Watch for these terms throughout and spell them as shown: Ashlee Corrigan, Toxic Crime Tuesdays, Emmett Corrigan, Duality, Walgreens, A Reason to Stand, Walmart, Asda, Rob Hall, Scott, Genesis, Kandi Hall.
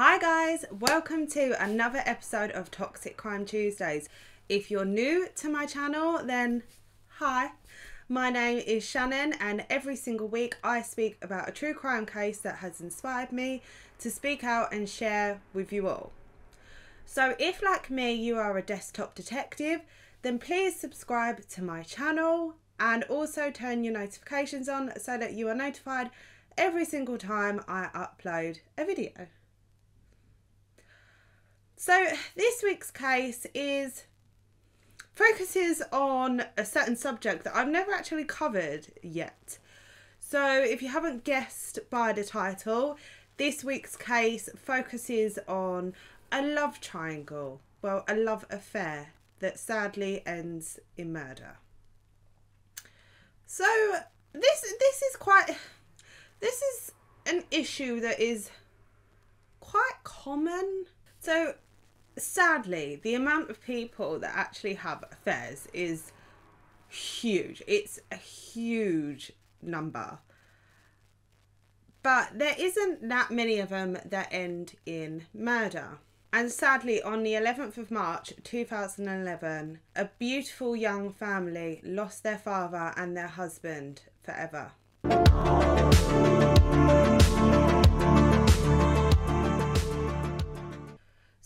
Hi guys, welcome to another episode of Toxic Crime Tuesdays. If you're new to my channel, then hi. My name is Shannon and every single week I speak about a true crime case that has inspired me to speak out and share with you all. So if like me you are a desktop detective, then please subscribe to my channel and also turn your notifications on so that you are notified every single time I upload a video. So this week's case focuses on a certain subject that I've never actually covered yet. So if you haven't guessed by the title, this week's case focuses on a love triangle, well, a love affair that sadly ends in murder. So this is an issue that is quite common. So sadly, the amount of people that actually have affairs is huge. It's a huge number. But there isn't that many of them that end in murder. And sadly, on the 11th of March 2011, a beautiful young family lost their father and their husband forever.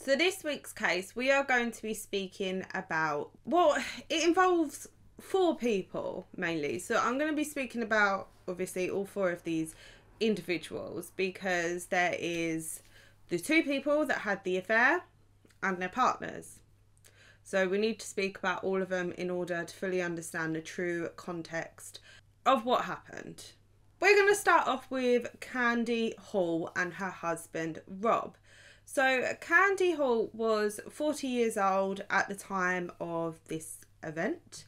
So this week's case, we are going to be speaking about, well, it involves four people mainly. So I'm going to be speaking about, obviously, all four of these individuals because there is the two people that had the affair and their partners. So we need to speak about all of them in order to fully understand the true context of what happened. We're going to start off with Kandi Hall and her husband, Rob. So Kandi Hall was 40 years old at the time of this event.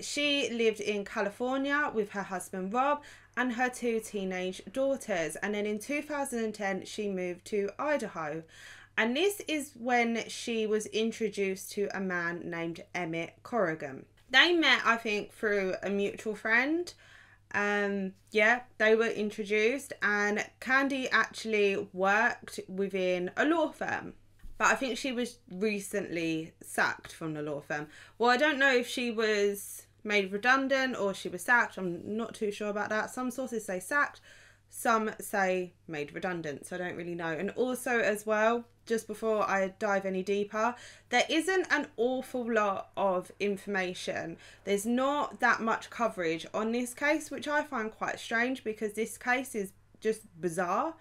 She lived in California with her husband Rob and her two teenage daughters, and then in 2010 she moved to Idaho, and this is when she was introduced to a man named Emmett Corrigan. They met, I think, through a mutual friend. Yeah, they were introduced, and Kandi actually worked within a law firm, but I think she was recently sacked from the law firm. Well, I don't know if she was made redundant or she was sacked. I'm not too sure about that. Some sources say sacked, some say made redundant, so I don't really know. And also as well, just before I dive any deeper, there isn't an awful lot of information. There's not that much coverage on this case, which I find quite strange because this case is just bizarre.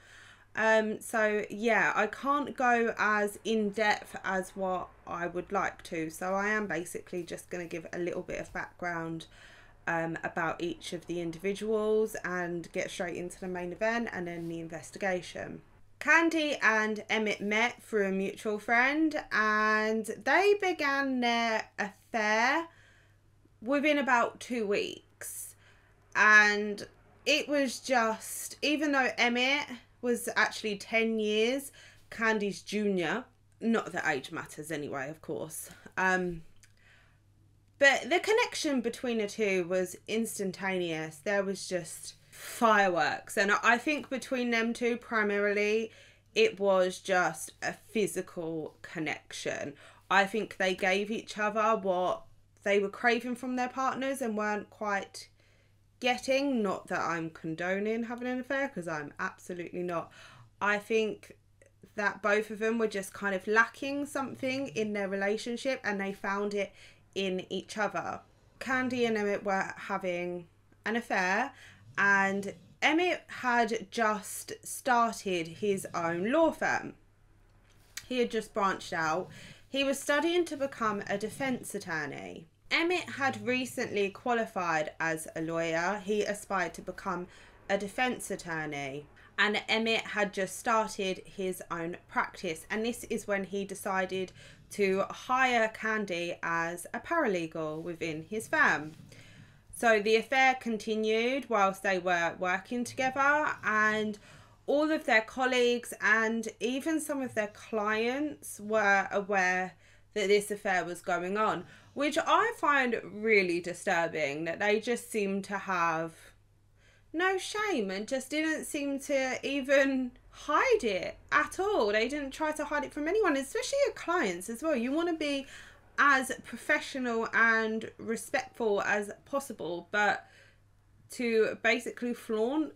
So yeah, I can't go as in depth as what I would like to. So I am basically just going to give a little bit of background about each of the individuals and get straight into the main event and then the investigation. Kandi and Emmett met through a mutual friend and they began their affair within about 2 weeks, and it was just, even though Emmett was actually 10 years Kandi's junior, not that age matters anyway, of course, but the connection between the two was instantaneous. There was just fireworks, and I think between them two primarily it was just a physical connection. I think they gave each other what they were craving from their partners and weren't quite getting. Not that I'm condoning having an affair, because I'm absolutely not. I think that both of them were just kind of lacking something in their relationship and they found it in each other. Kandi and Emmett were having an affair, and Emmett had just started his own law firm. He had just branched out. He was studying to become a defense attorney. Emmett had recently qualified as a lawyer. He aspired to become a defense attorney, and Emmett had just started his own practice, and this is when he decided to hire Kandi as a paralegal within his firm. So the affair continued whilst they were working together, and all of their colleagues and even some of their clients were aware that this affair was going on, which I find really disturbing, that they just seemed to have no shame and just didn't seem to even hide it at all. They didn't try to hide it from anyone, especially your clients as well. You want to be as professional and respectful as possible, but to basically flaunt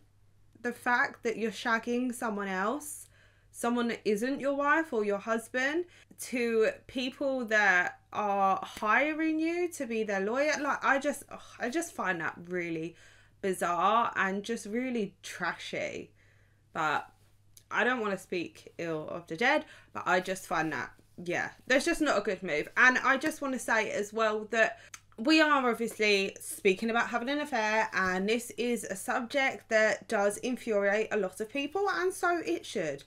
the fact that you're shagging someone else, someone that isn't your wife or your husband, to people that are hiring you to be their lawyer, like I just find that really bizarre and just really trashy. But I don't want to speak ill of the dead, but I just find that, yeah, that's just not a good move. And I just want to say as well that we are obviously speaking about having an affair, and this is a subject that does infuriate a lot of people, and so it should.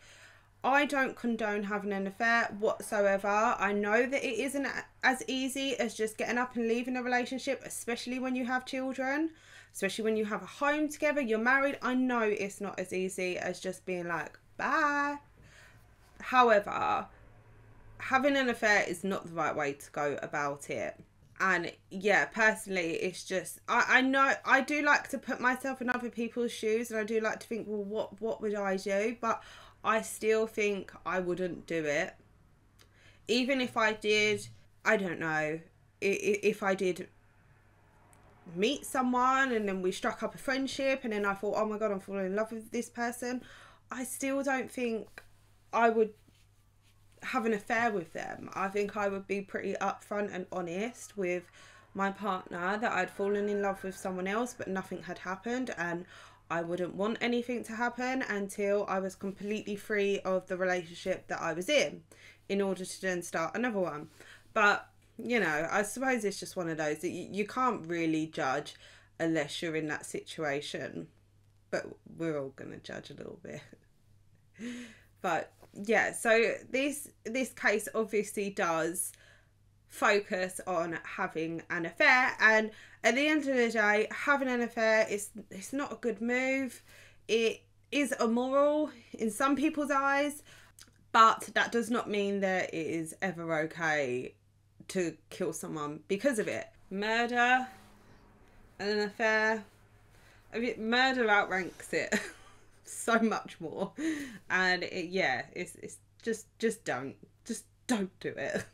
I don't condone having an affair whatsoever. I know that it isn't as easy as just getting up and leaving a relationship, especially when you have children, especially when you have a home together, you're married. I know it's not as easy as just being like, bye. However, having an affair is not the right way to go about it. And yeah, personally, it's just, I know I do like to put myself in other people's shoes, and I do like to think, well, what would I do? But I still think I wouldn't do it. Even if I did, I don't know, if I did meet someone and then we struck up a friendship and then I thought, oh my God, I'm falling in love with this person, I still don't think I would have an affair with them. I think I would be pretty upfront and honest with my partner that I'd fallen in love with someone else, but nothing had happened, and I wouldn't want anything to happen until I was completely free of the relationship that I was in order to then start another one. But, you know, I suppose it's just one of those that you can't really judge unless you're in that situation. But we're all going to judge a little bit. But, yeah, so this case obviously does focus on having an affair, and at the end of the day, having an affair it's not a good move. It is immoral in some people's eyes, but that does not mean that it is ever okay to kill someone because of it. Murder and an affair, I mean, murder outranks it so much more, and it's just don't do it.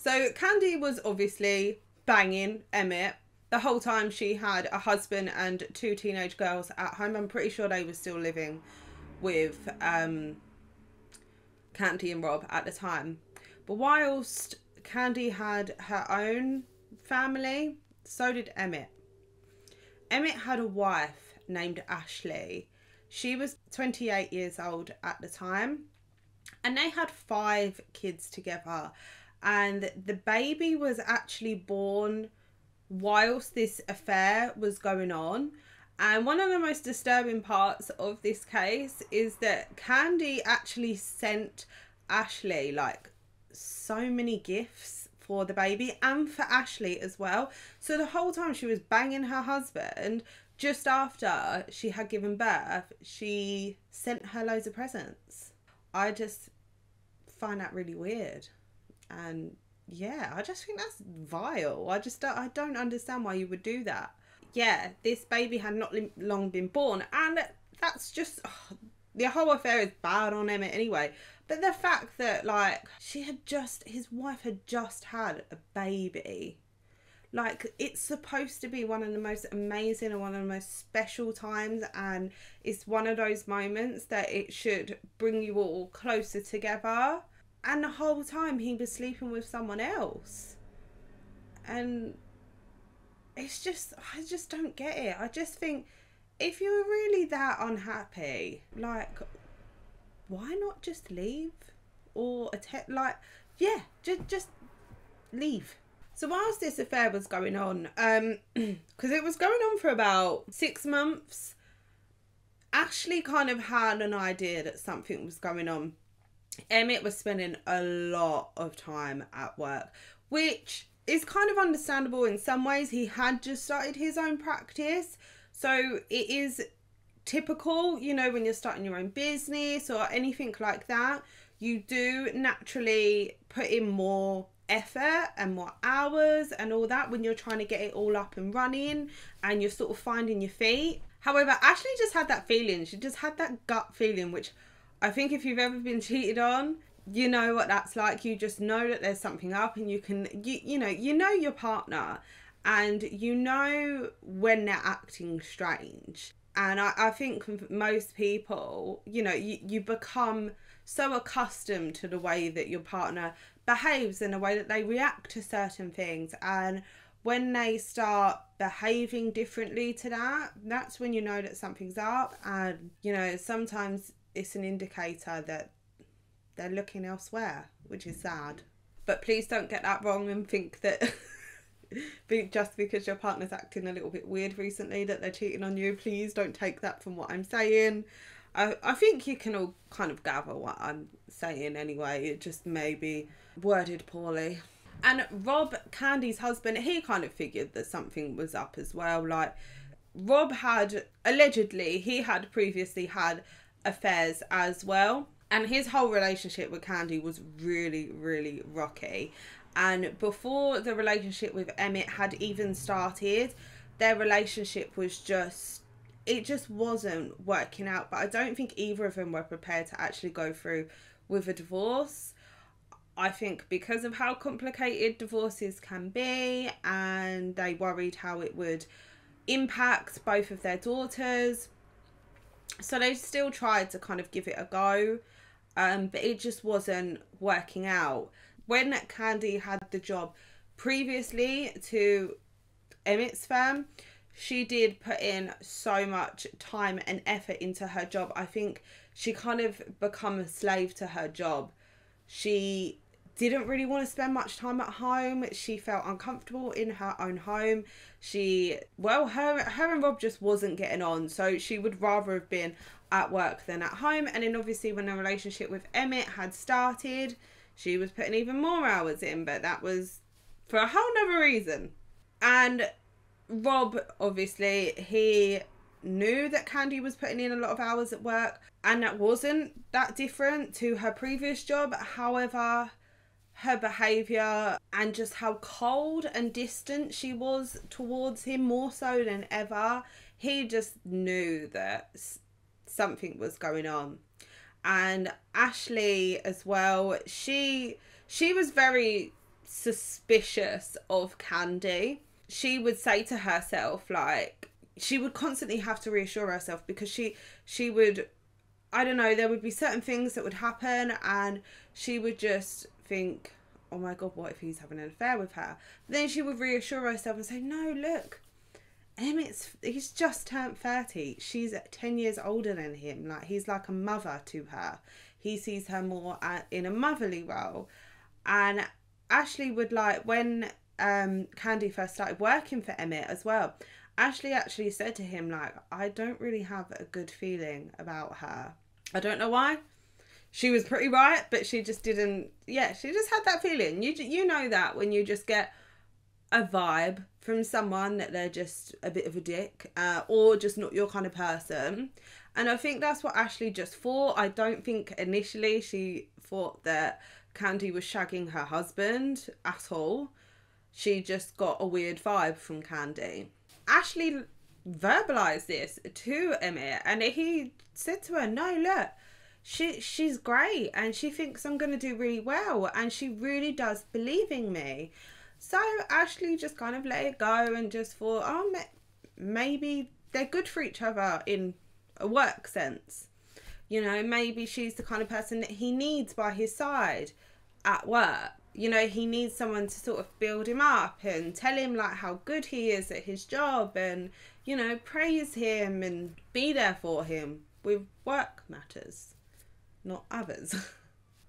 So Kandi was obviously banging Emmett the whole time. She had a husband and two teenage girls at home. I'm pretty sure they were still living with Kandi and Rob at the time. But whilst Kandi had her own family, so did Emmett. Emmett had a wife named Ashlee. She was 28 years old at the time, and they had 5 kids together. And the baby was actually born whilst this affair was going on. And one of the most disturbing parts of this case is that Kandi actually sent Ashlee like so many gifts for the baby and for Ashlee as well. So the whole time she was banging her husband, just after she had given birth, she sent her loads of presents. I just find that really weird. And yeah, I just think that's vile. I don't understand why you would do that. Yeah, this baby had not long been born, and that's just, oh, the whole affair is bad on Emmett anyway. But the fact that like his wife had just had a baby, like it's supposed to be one of the most amazing and one of the most special times, and it's one of those moments that it should bring you all closer together. And the whole time he was sleeping with someone else. And it's just, I just don't get it. I just think if you were really that unhappy, like, why not just leave? Or attempt, like, yeah, just leave. So whilst this affair was going on, because it was going on for about 6 months, Ashlee kind of had an idea that something was going on. Emmett was spending a lot of time at work, which is kind of understandable in some ways. He had just started his own practice, so it is typical, you know, when you're starting your own business or anything like that, you do naturally put in more effort and more hours and all that when you're trying to get it all up and running and you're sort of finding your feet. However, Ashlee just had that feeling. She just had that gut feeling, which I think if you've ever been cheated on, you know what that's like. You just know that there's something up, and you can, you know your partner, and you know when they're acting strange. And I think most people, you know, you become so accustomed to the way that your partner behaves and the way that they react to certain things. And when they start behaving differently to that, that's when you know that something's up. And, you know, sometimes it's an indicator that they're looking elsewhere, which is sad. But please don't get that wrong and think that... just because your partner's acting a little bit weird recently that they're cheating on you. Please don't take that from what I'm saying. I think you can all kind of gather what I'm saying anyway. It just may be worded poorly. And Rob, Kandi's husband, he kind of figured that something was up as well. Like, Rob had, allegedly, he had previously had affairs as well. And his whole relationship with Kandi was really, really rocky. And before the relationship with Emmett had even started, their relationship was just, it just wasn't working out. But I don't think either of them were prepared to actually go through with a divorce. I think because of how complicated divorces can be, and they worried how it would impact both of their daughters. So they still tried to kind of give it a go, but it just wasn't working out. When Kandi had the job previously to Emmett's firm, she did put in so much time and effort into her job. I think she kind of become a slave to her job. She didn't really want to spend much time at home. She felt uncomfortable in her own home. She, well, her and Rob just wasn't getting on. So she would rather have been at work than at home. And then obviously when the relationship with Emmett had started, she was putting even more hours in, but that was for a whole nother reason. And Rob, obviously, he knew that Kandi was putting in a lot of hours at work, and that wasn't that different to her previous job. However, her behaviour and just how cold and distant she was towards him, more so than ever, he just knew that something was going on. And Ashlee as well, she was very suspicious of Kandi. She would say to herself, like, she would constantly have to reassure herself, because she would, I don't know, there would be certain things that would happen and she would just think, oh my God, what if he's having an affair with her? But then she would reassure herself and say, no, look, he's just turned 30. She's 10 years older than him. Like, he's like a mother to her. He sees her more in a motherly role. And Ashlee would, like, when Kandi first started working for Emmett as well, Ashlee actually said to him, like, I don't really have a good feeling about her. I don't know why. She was pretty right, but she just didn't. Yeah, she just had that feeling. You know that when you just get a vibe from someone that they're just a bit of a dick, or just not your kind of person. And I think that's what Ashlee just thought. I don't think initially she thought that Kandi was shagging her husband at all. She just got a weird vibe from Kandi. Ashlee verbalised this to Emmett, and he said to her, no, look, she's great, and she thinks I'm going to do really well, and she really does believe in me. So Ashlee just kind of let it go and just thought, oh, maybe they're good for each other in a work sense. You know, maybe she's the kind of person that he needs by his side at work. You know, he needs someone to sort of build him up and tell him, like, how good he is at his job and, you know, praise him and be there for him with work matters, not others.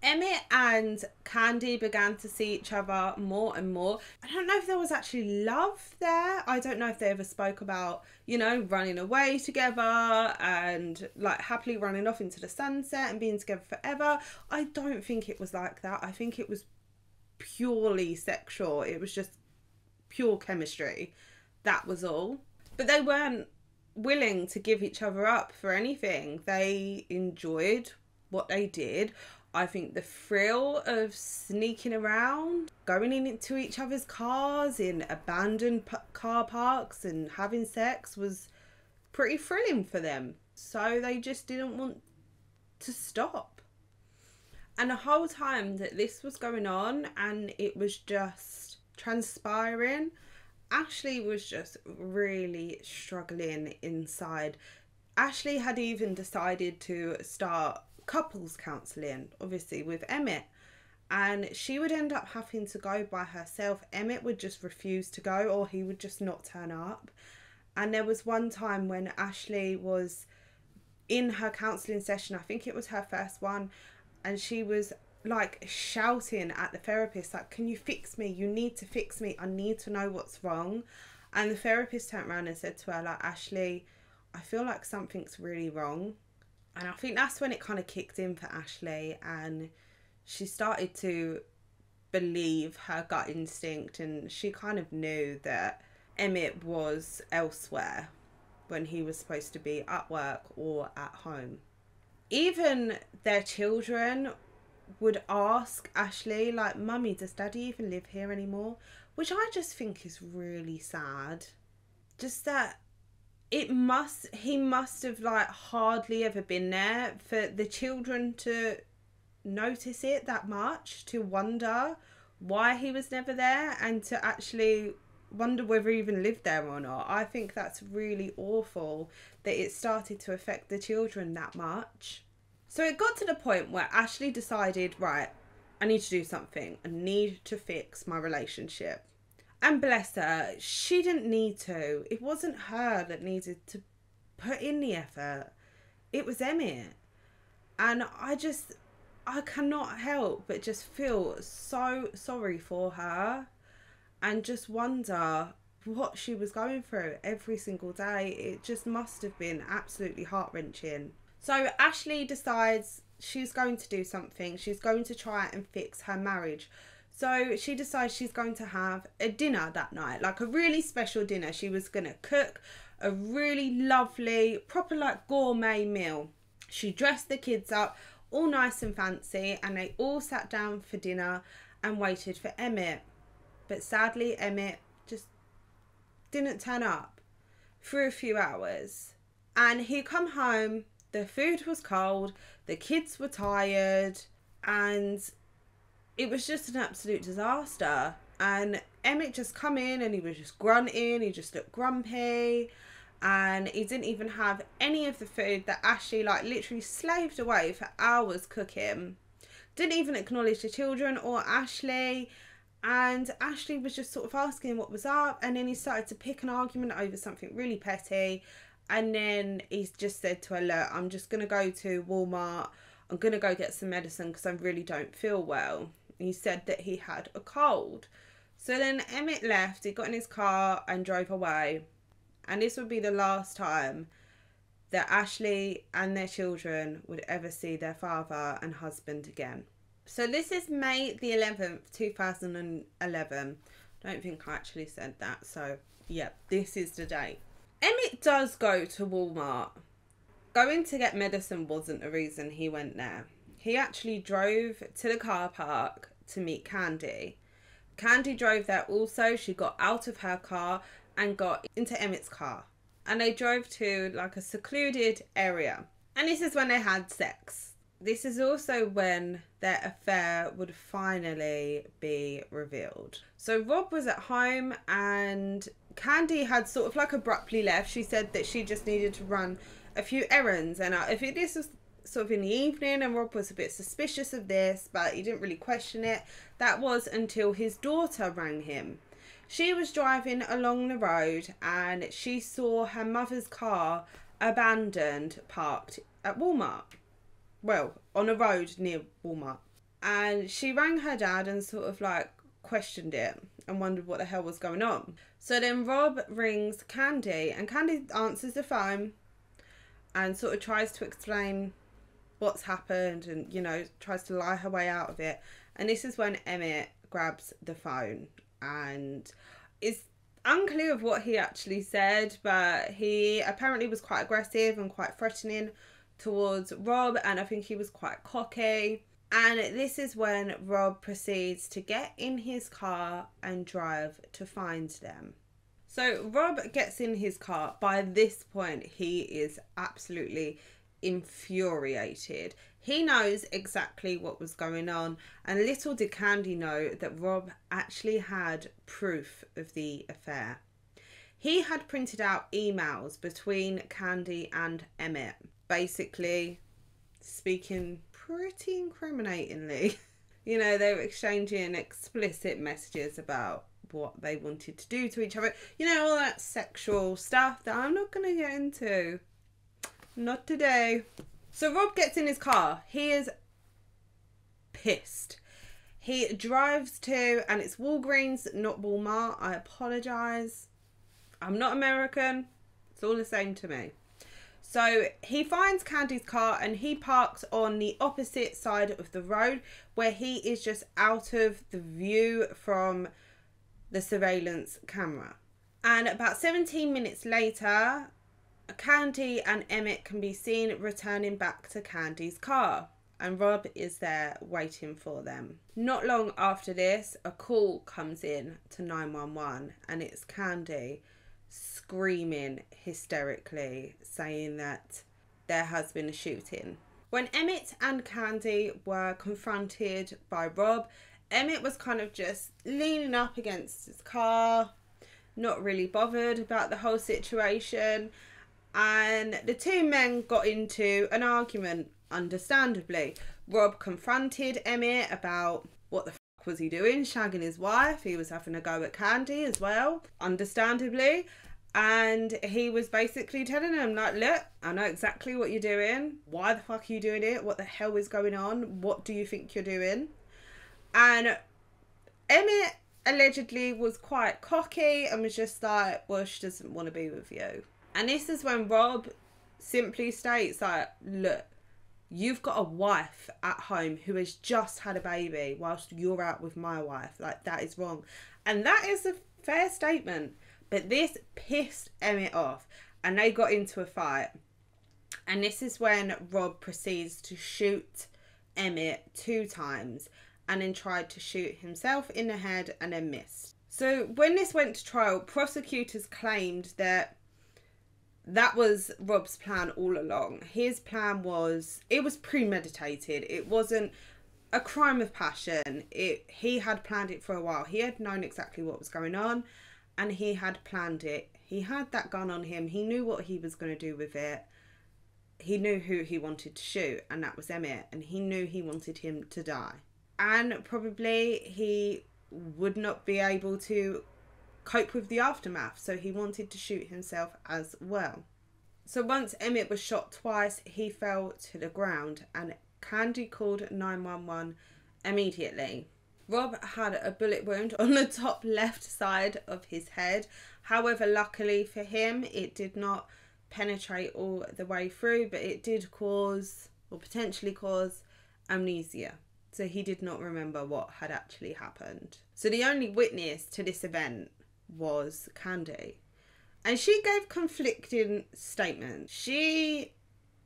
Emmett and Kandi began to see each other more and more. I don't know if there was actually love there. I don't know if they ever spoke about, you know, running away together and, like, happily running off into the sunset and being together forever. I don't think it was like that. I think it was purely sexual. It was just pure chemistry. That was all. But they weren't willing to give each other up for anything. They enjoyed what they did. I think the thrill of sneaking around, going into each other's cars in abandoned car parks and having sex was pretty thrilling for them. So they just didn't want to stop. And the whole time that this was going on and it was just transpiring, Ashlee was just really struggling inside. Ashlee had even decided to start couples counselling, obviously, with Emmett. And she would end up having to go by herself. Emmett would just refuse to go, or he would just not turn up. And there was one time when Ashlee was in her counselling session, I think it was her first one, and she was like shouting at the therapist, like, "Can you fix me? You need to fix me. I need to know what's wrong." And the therapist turned around and said to her, like, "Ashlee, I feel like something's really wrong." And I think that's when it kind of kicked in for Ashlee, and she started to believe her gut instinct, and she kind of knew that Emmett was elsewhere when he was supposed to be at work or at home. Even their children would ask Ashlee, like, "Mummy, does Daddy even live here anymore?" Which I just think is really sad. Just that he must have, like, hardly ever been there for the children to notice it that much, to wonder why he was never there, and to actually wonder whether he even lived there or not. I think that's really awful that it started to affect the children that much. So it got to the point where Ashlee decided, right, I need to do something. I need to fix my relationship. And bless her, she didn't need to. It wasn't her that needed to put in the effort. It was Emmett. And I cannot help but just feel so sorry for her and just wonder what she was going through every single day. It just must have been absolutely heart-wrenching. So Ashlee decides she's going to do something. She's going to try and fix her marriage. So she decides she's going to have a dinner that night, like a really special dinner. She was going to cook a really lovely, proper like gourmet meal. She dressed the kids up all nice and fancy, and they all sat down for dinner and waited for Emmett. But sadly, Emmett just didn't turn up for a few hours. And he come home, the food was cold, the kids were tired, and it was just an absolute disaster. And Emmett just come in and he was just grunting, he just looked grumpy. And he didn't even have any of the food that Ashlee, like, literally slaved away for hours cooking. Didn't even acknowledge the children or Ashlee. And Ashlee was just sort of asking what was up. And then he started to pick an argument over something really petty. And then he just said to her, "Look, I'm just going to go to Walmart. I'm going to go get some medicine because I really don't feel well." And he said that he had a cold. So then Emmett left. He got in his car and drove away. And this would be the last time that Ashlee and their children would ever see their father and husband again. So this is May the 11th, 2011. I don't think I actually said that. So, yeah, this is the date. Emmett does go to Walmart. Going to get medicine wasn't the reason he went there. He actually drove to the car park to meet Kandi. Kandi drove there also. She got out of her car and got into Emmett's car, and they drove to like a secluded area, and this is when they had sex. This is also when their affair would finally be revealed. So Rob was at home, and Kandi had sort of like abruptly left. She said that she just needed to run a few errands, and if this was sort of in the evening, and Rob was a bit suspicious of this, but he didn't really question it. That was until his daughter rang him. She was driving along the road and she saw her mother's car abandoned, parked at Walmart. Well, on a road near Walmart. And she rang her dad and sort of like questioned it and wondered what the hell was going on. So then Rob rings Kandi, and Kandi answers the phone and sort of tries to explain what's happened and, you know, tries to lie her way out of it. And this is when Emmett grabs the phone. And it's unclear of what he actually said, but he apparently was quite aggressive and quite threatening towards Rob, and I think he was quite cocky. And this is when Rob proceeds to get in his car and drive to find them. So Rob gets in his car. By this point, he is absolutely infuriated. He knows exactly what was going on, and little did Kandi know that Rob actually had proof of the affair. He had printed out emails between Kandi and Emmett, basically speaking pretty incriminatingly. You know, they were exchanging explicit messages about what they wanted to do to each other. You know, all that sexual stuff that I'm not going to get into. Not today. So Rob gets in his car. He is pissed. He drives to, and it's Walgreens, not Walmart. I apologise. I'm not American. It's all the same to me. So he finds Kandi's car and he parks on the opposite side of the road, where he is just out of the view from the surveillance camera. And about 17 minutes later, Kandi and Emmett can be seen returning back to Kandi's car, and Rob is there waiting for them. Not long after this, a call comes in to 911, and it's Kandi screaming hysterically, saying that there has been a shooting. When Emmett and Kandi were confronted by Rob, Emmett was kind of just leaning up against his car, not really bothered about the whole situation, and the two men got into an argument, understandably. Rob confronted Emmett about what the fuck was he doing, shagging his wife. He was having a go at Kandi as well, understandably. And he was basically telling him, like, look, I know exactly what you're doing. Why the fuck are you doing it? What the hell is going on? What do you think you're doing? And Emmett allegedly was quite cocky and was just like, well, she doesn't want to be with you. And this is when Rob simply states, like, look, you've got a wife at home who has just had a baby whilst you're out with my wife. Like, that is wrong. And that is a fair statement. But this pissed Emmett off, and they got into a fight. And this is when Rob proceeds to shoot Emmett 2 times and then tried to shoot himself in the head and then missed. So when this went to trial, prosecutors claimed that that was Rob's plan all along. His plan was, it was premeditated. It wasn't a crime of passion. He had planned it for a while. He had known exactly what was going on, and he had planned it. He had that gun on him. He knew what he was going to do with it. He knew who he wanted to shoot, and that was Emmett. And he knew he wanted him to die. And probably he would not be able to cope with the aftermath, so he wanted to shoot himself as well. So once Emmett was shot twice, he fell to the ground, and Kandi called 911 immediately. Rob had a bullet wound on the top left side of his head. However, luckily for him, it did not penetrate all the way through, but it did cause, or potentially cause, amnesia. So he did not remember what had actually happened. So the only witness to this event was Kandi, and she gave conflicting statements. She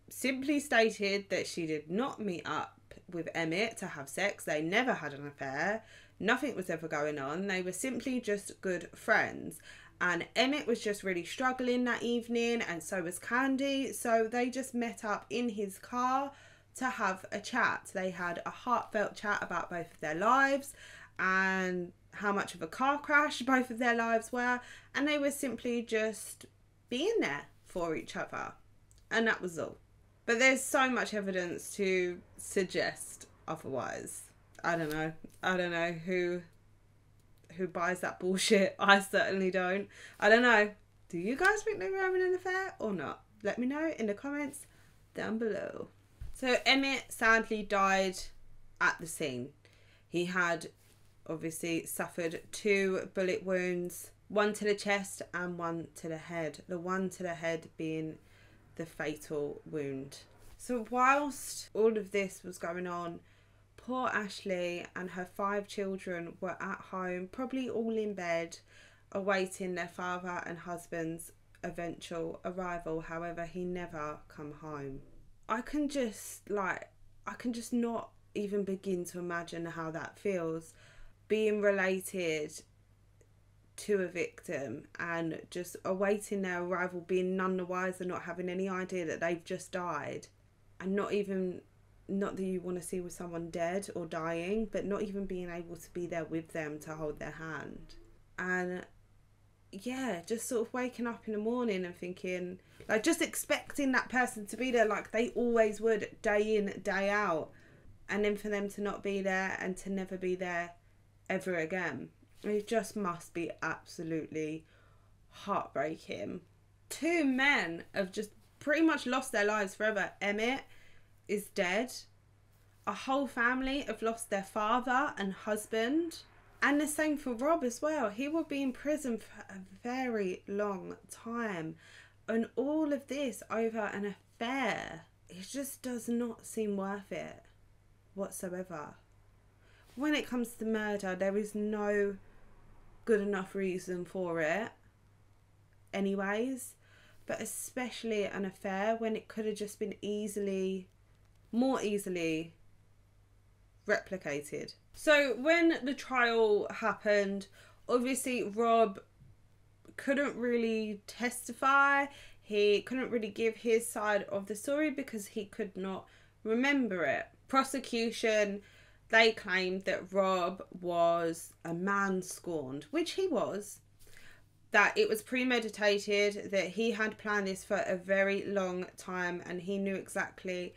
simply stated that she did not meet up with Emmett to have sex. They never had an affair. Nothing was ever going on. They were simply just good friends, and Emmett was just really struggling that evening, and so was Kandi, so they just met up in his car to have a chat. They had a heartfelt chat about both of their lives and how much of a car crash both of their lives were, and they were simply just being there for each other, and that was all. But there's so much evidence to suggest otherwise. I don't know who buys that bullshit. I certainly don't. I don't know. Do you guys think they were having an affair or not? Let me know in the comments down below. So Emmett sadly died at the scene. He had obviously suffered 2 bullet wounds, 1 to the chest and 1 to the head, the 1 to the head being the fatal wound. So whilst all of this was going on, poor Ashlee and her 5 children were at home, probably all in bed, awaiting their father and husband's eventual arrival. However, he never come home. I can just not even begin to imagine how that feels, being related to a victim and just awaiting their arrival, being none the wiser, not having any idea that they've just died. and not even, not that you want to see with someone dead or dying, but not even being able to be there with them to hold their hand. And yeah, just sort of waking up in the morning and thinking, like, just expecting that person to be there like they always would, day in, day out, and then for them to not be there and to never be there ever again. It just must be absolutely heartbreaking. Two men have just pretty much lost their lives forever. Emmett is dead. A whole family have lost their father and husband. And the same for Rob as well. He will be in prison for a very long time. And all of this over an affair. It just does not seem worth it whatsoever. When it comes to murder, there is no good enough reason for it anyways. But especially an affair, when it could have just been more easily replicated. So when the trial happened, obviously Rob couldn't really testify. He couldn't really give his side of the story because he could not remember it. Prosecution, they claimed that Rob was a man scorned, which he was. That it was premeditated, that he had planned this for a very long time and he knew exactly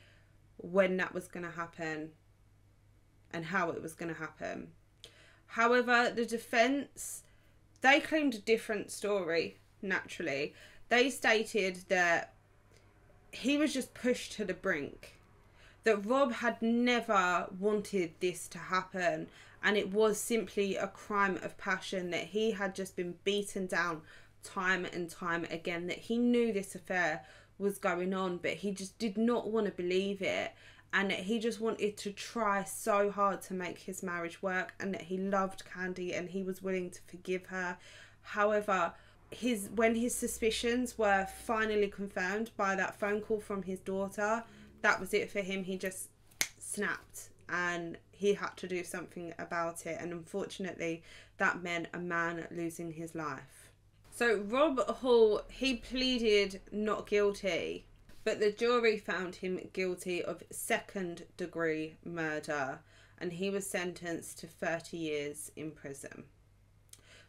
when that was going to happen and how it was going to happen. However, the defence, they claimed a different story, naturally. They stated that he was just pushed to the brink, that Rob had never wanted this to happen, and it was simply a crime of passion, that he had just been beaten down time and time again, that he knew this affair was going on, but he just did not want to believe it, and that he just wanted to try so hard to make his marriage work, and that he loved Kandi and he was willing to forgive her. However, when his suspicions were finally confirmed by that phone call from his daughter, that was it for him. He just snapped and he had to do something about it, and unfortunately that meant a man losing his life. So Rob Hall, he pleaded not guilty, but the jury found him guilty of second degree murder and he was sentenced to 30 years in prison.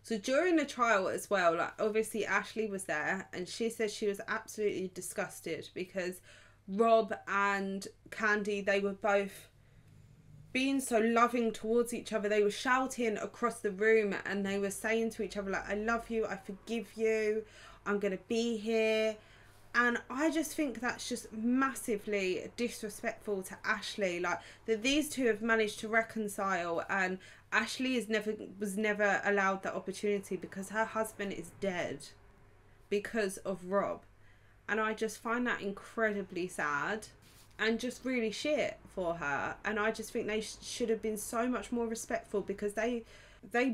So during the trial as well, like, obviously Ashlee was there and she said she was absolutely disgusted because Rob and Kandi, they were both being so loving towards each other. They were shouting across the room and they were saying to each other, like, I love you, I forgive you, I'm gonna be here. And I just think that's just massively disrespectful to Ashlee, like, that these two have managed to reconcile and Ashlee was never allowed that opportunity because her husband is dead because of Rob. And I just find that incredibly sad and just really shit for her. And I just think they should have been so much more respectful because they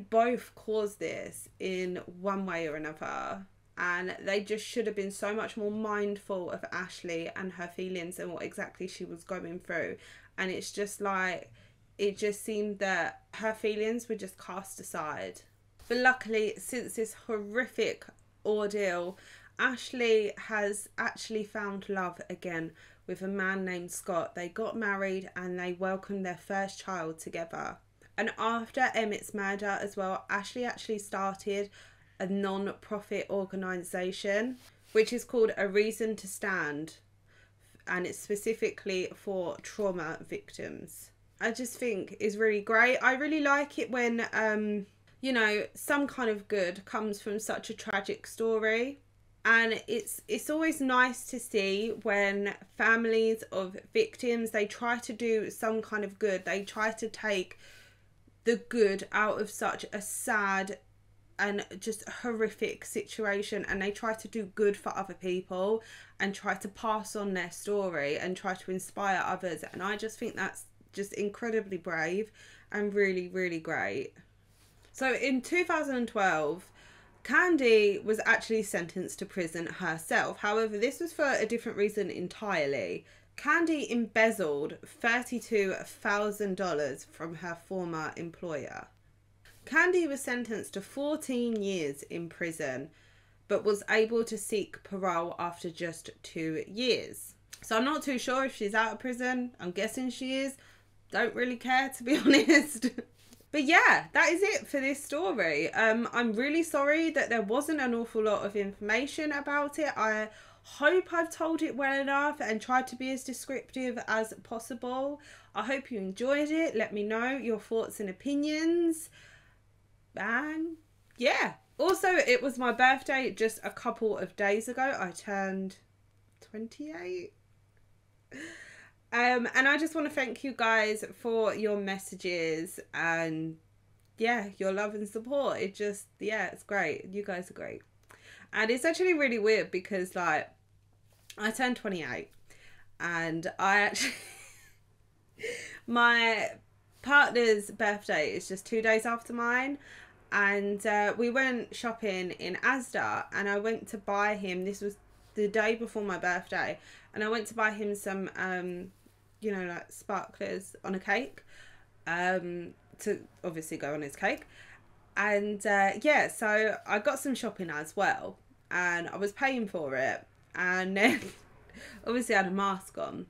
both caused this in one way or another. And they just should have been so much more mindful of Ashlee and her feelings and what exactly she was going through. And it's just like, it just seemed that her feelings were just cast aside. But luckily, since this horrific ordeal, Ashlee has actually found love again with a man named Scott. They got married and they welcomed their first child together. And after Emmett's murder as well, Ashlee actually started a non-profit organisation which is called A Reason to Stand, and it's specifically for trauma victims. I just think it's really great. I really like it when you know, some kind of good comes from such a tragic story. And it's always nice to see when families of victims, they try to do some kind of good. They try to take the good out of such a sad and just horrific situation, and they try to do good for other people and try to pass on their story and try to inspire others. And I just think that's just incredibly brave and really, really great. So in 2012... Kandi was actually sentenced to prison herself. However, this was for a different reason entirely. Kandi embezzled $32,000 from her former employer. Kandi was sentenced to 14 years in prison, but was able to seek parole after just 2 years. So I'm not too sure if she's out of prison. I'm guessing she is. Don't really care, to be honest. But yeah, that is it for this story. I'm really sorry that there wasn't an awful lot of information about it. I hope I've told it well enough and tried to be as descriptive as possible. I hope you enjoyed it. Let me know your thoughts and opinions. And yeah. Also, it was my birthday just a couple of days ago. I turned 28. And I just want to thank you guys for your messages and, yeah, your love and support. It just, yeah, it's great. You guys are great. And it's actually really weird because, like, I turned 28 and I actually, my partner's birthday is just 2 days after mine. And we went shopping in Asda and I went to buy him, this was the day before my birthday, and I went to buy him some, you know, like sparklers on a cake, to obviously go on his cake. And yeah, so I got some shopping as well and I was paying for it, and then obviously I had a mask on,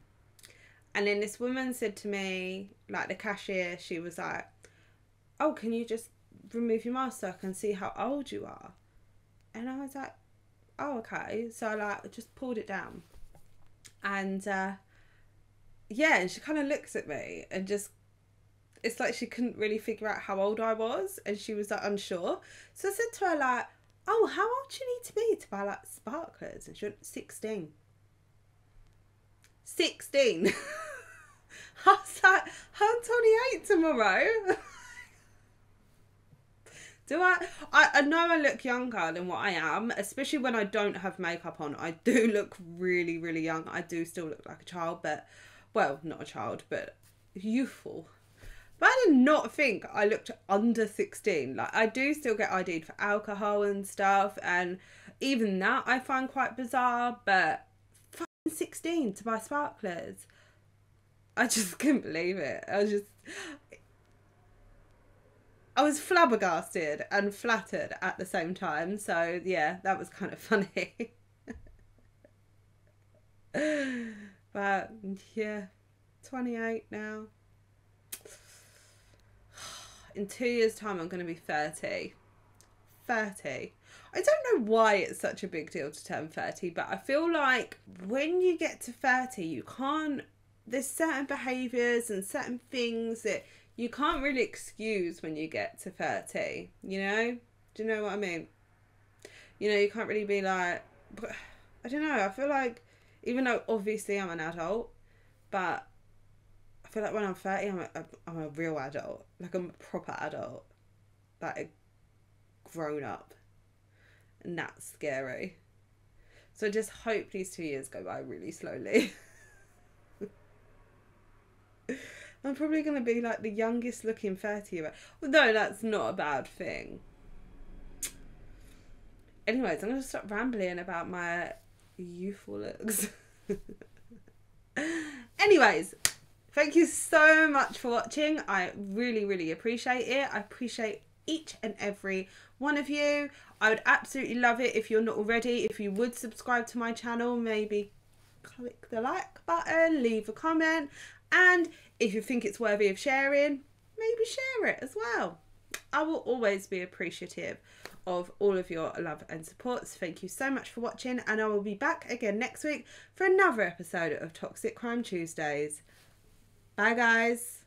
and then this woman said to me, like the cashier, she was like, oh, can you just remove your mask so I can see how old you are? And I was like, oh, okay. So I like just pulled it down, and yeah, and she kind of looks at me and just, it's like she couldn't really figure out how old I was, and she was like unsure. So I said to her, like, oh, how old do you need to be to buy like sparklers? And she went, 16. 16. I was like, I'm 28 tomorrow. Do I know I look younger than what I am, especially when I don't have makeup on. I do look really, really young. I do still look like a child, but, well, not a child, but youthful. But I did not think I looked under 16. Like, I do still get ID'd for alcohol and stuff, and even that I find quite bizarre, but fucking 16 to buy sparklers. I just couldn't believe it. I was flabbergasted and flattered at the same time. So yeah, that was kind of funny. But yeah, 28 now. In 2 years' time, I'm going to be 30. 30. I don't know why it's such a big deal to turn 30, but I feel like when you get to 30, you can't, there's certain behaviours and certain things that you can't really excuse when you get to 30, you know? Do you know what I mean? You know, you can't really be like, I don't know, I feel like, even though obviously I'm an adult, but I feel like when I'm 30, I'm a real adult. Like, I'm a proper adult. Like, a grown up. And that's scary. So I just hope these 2 years go by really slowly. I'm probably going to be like the youngest looking 30-year-old. No, that's not a bad thing. Anyways, I'm going to stop rambling about my youthful looks. Anyways, thank you so much for watching. I really, really appreciate it. I appreciate each and every one of you. I would absolutely love it if you're not already. If you would subscribe to my channel, maybe click the like button, leave a comment. And if you think it's worthy of sharing, maybe share it as well. I will always be appreciative of all of your love and support. So thank you so much for watching, and I will be back again next week for another episode of Toxic Crime Tuesdays. Bye, guys.